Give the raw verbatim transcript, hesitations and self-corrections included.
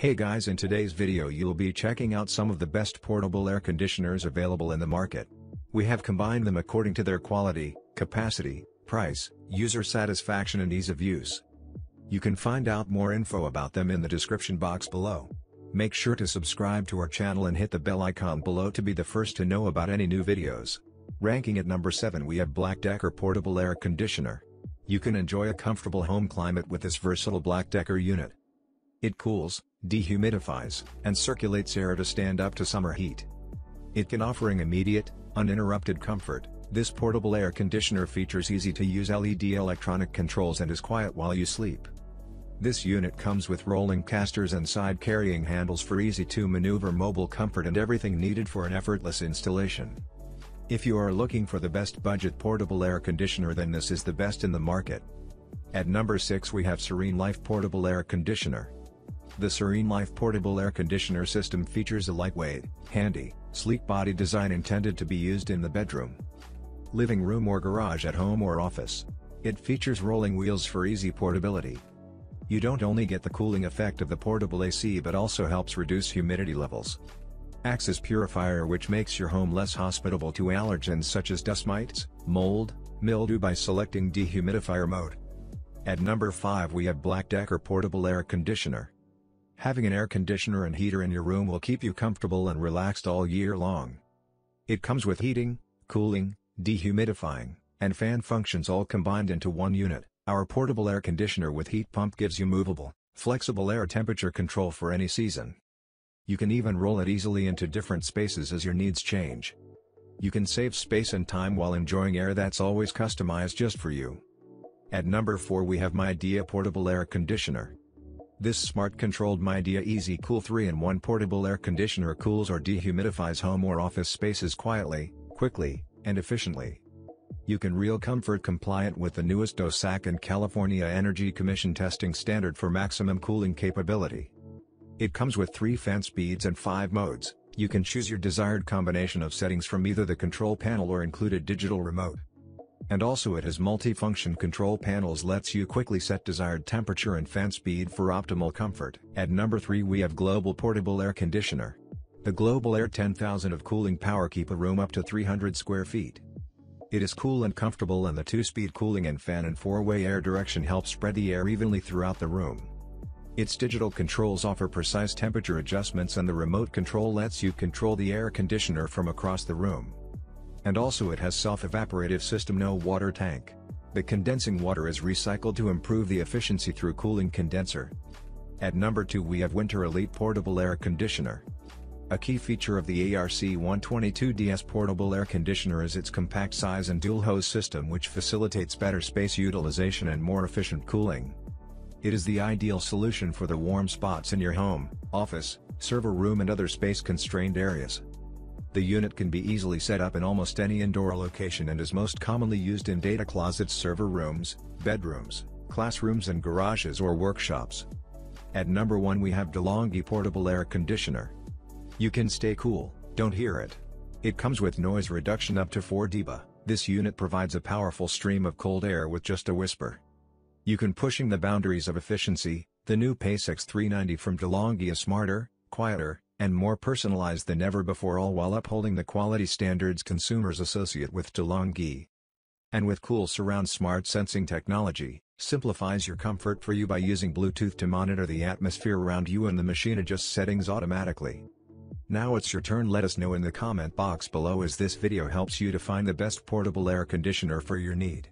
Hey guys, in today's video you'll be checking out some of the best portable air conditioners available in the market. We have combined them according to their quality, capacity, price, user satisfaction and ease of use. You can find out more info about them in the description box below. Make sure to subscribe to our channel and hit the bell icon below to be the first to know about any new videos. Ranking at number seven, we have Black Decker Portable Air Conditioner. You can enjoy a comfortable home climate with this versatile Black Decker unit. It cools, dehumidifies, and circulates air to stand up to summer heat. It can offer immediate, uninterrupted comfort. This portable air conditioner features easy-to-use L E D electronic controls and is quiet while you sleep. This unit comes with rolling casters and side-carrying handles for easy-to-maneuver mobile comfort and everything needed for an effortless installation. If you are looking for the best budget portable air conditioner, then this is the best in the market. At number six we have SereneLife Portable Air Conditioner. The SereneLife portable air conditioner system features a lightweight, handy, sleek body design intended to be used in the bedroom, living room or garage, at home or office. It features rolling wheels for easy portability. You don't only get the cooling effect of the portable A C but also helps reduce humidity levels. Acts as purifier, which makes your home less hospitable to allergens such as dust mites, mold, mildew by selecting dehumidifier mode. At number five we have Black Decker Portable Air Conditioner. Having an air conditioner and heater in your room will keep you comfortable and relaxed all year long. It comes with heating, cooling, dehumidifying, and fan functions all combined into one unit. Our portable air conditioner with heat pump gives you movable, flexible air temperature control for any season. You can even roll it easily into different spaces as your needs change. You can save space and time while enjoying air that's always customized just for you. At number four we have MIDEA Portable Air Conditioner. This smart-controlled MIDEA Easy Cool three in one portable air conditioner cools or dehumidifies home or office spaces quietly, quickly, and efficiently. You can real comfort compliant with the newest D O E S A C C and California Energy Commission testing standard for maximum cooling capability. It comes with three fan speeds and five modes. You can choose your desired combination of settings from either the control panel or included digital remote. And also it has multi-function control panels, lets you quickly set desired temperature and fan speed for optimal comfort. At number three we have Global Portable Air Conditioner. The Global Air ten thousand of cooling power keep a room up to three hundred square feet. It is cool and comfortable, and the two-speed cooling and fan and four-way air direction help spread the air evenly throughout the room. Its digital controls offer precise temperature adjustments, and the remote control lets you control the air conditioner from across the room. And also it has self-evaporative system, no water tank. The condensing water is recycled to improve the efficiency through cooling condenser. At number two we have Whynter Elite Portable Air Conditioner. A key feature of the A R C one twenty-two D S portable air conditioner is its compact size and dual hose system, which facilitates better space utilization and more efficient cooling. It is the ideal solution for the warm spots in your home, office, server room and other space-constrained areas. The unit can be easily set up in almost any indoor location and is most commonly used in data closets, server rooms, bedrooms, classrooms and garages or workshops. At number one we have DeLonghi Portable Air Conditioner. You can stay cool, don't hear it. It comes with noise reduction up to four decibels. This unit provides a powerful stream of cold air with just a whisper. You can pushing the boundaries of efficiency. The new PaceX three ninety from DeLonghi is smarter, quieter, and more personalized than ever before, all while upholding the quality standards consumers associate with DeLonghi. And with Cool Surround smart sensing technology, simplifies your comfort for you by using Bluetooth to monitor the atmosphere around you, and the machine adjusts settings automatically. Now it's your turn. Let us know in the comment box below as this video helps you to find the best portable air conditioner for your need.